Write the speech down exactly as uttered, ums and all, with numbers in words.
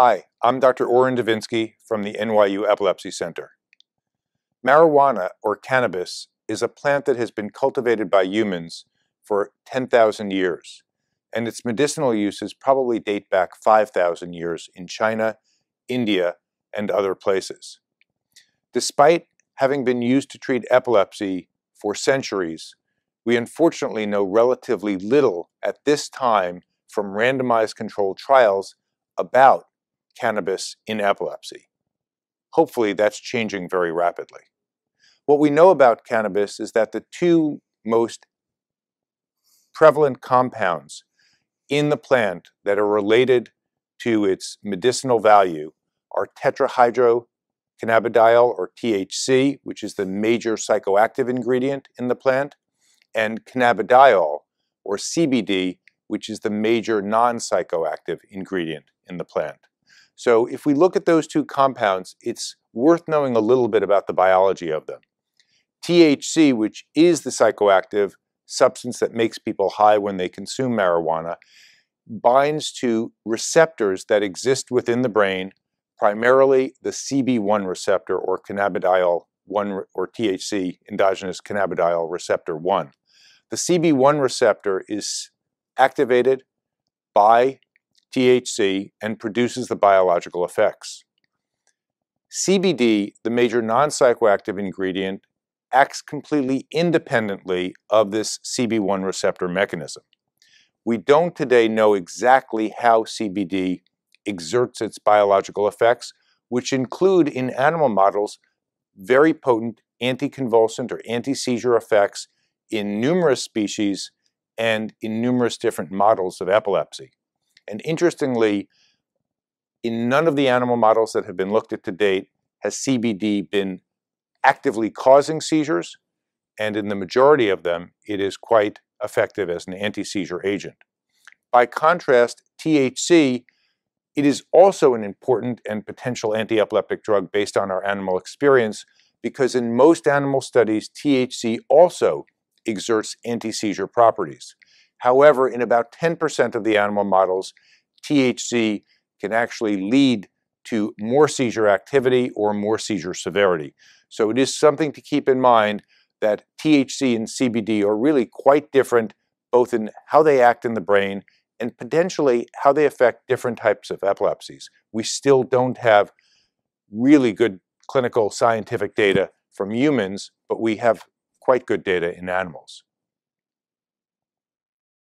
Hi, I'm Doctor Oren Davinsky from the N Y U Epilepsy Center. Marijuana, or cannabis, is a plant that has been cultivated by humans for ten thousand years, and its medicinal uses probably date back five thousand years in China, India, and other places. Despite having been used to treat epilepsy for centuries, we unfortunately know relatively little at this time from randomized controlled trials about cannabis in epilepsy. Hopefully that's changing very rapidly. What we know about cannabis is that the two most prevalent compounds in the plant that are related to its medicinal value are tetrahydrocannabinol, or T H C, which is the major psychoactive ingredient in the plant, and cannabidiol, or C B D, which is the major non-psychoactive ingredient in the plant. So if we look at those two compounds, it's worth knowing a little bit about the biology of them. T H C, which is the psychoactive substance that makes people high when they consume marijuana, binds to receptors that exist within the brain, primarily the C B one receptor, or cannabidiol one, or T H C, endogenous cannabidiol receptor one. The C B one receptor is activated by T H C and produces the biological effects. C B D, the major non-psychoactive ingredient, acts completely independently of this C B one receptor mechanism. We don't today know exactly how C B D exerts its biological effects, which include, in animal models, very potent anticonvulsant or anti-seizure effects in numerous species and in numerous different models of epilepsy. And interestingly, in none of the animal models that have been looked at to date has C B D been actively causing seizures, and in the majority of them, it is quite effective as an anti-seizure agent. By contrast, T H C, it is also an important and potential anti-epileptic drug based on our animal experience, because in most animal studies, T H C also exerts anti-seizure properties. However, in about ten percent of the animal models, T H C can actually lead to more seizure activity or more seizure severity. So it is something to keep in mind that T H C and C B D are really quite different, both in how they act in the brain and potentially how they affect different types of epilepsies. We still don't have really good clinical scientific data from humans, but we have quite good data in animals.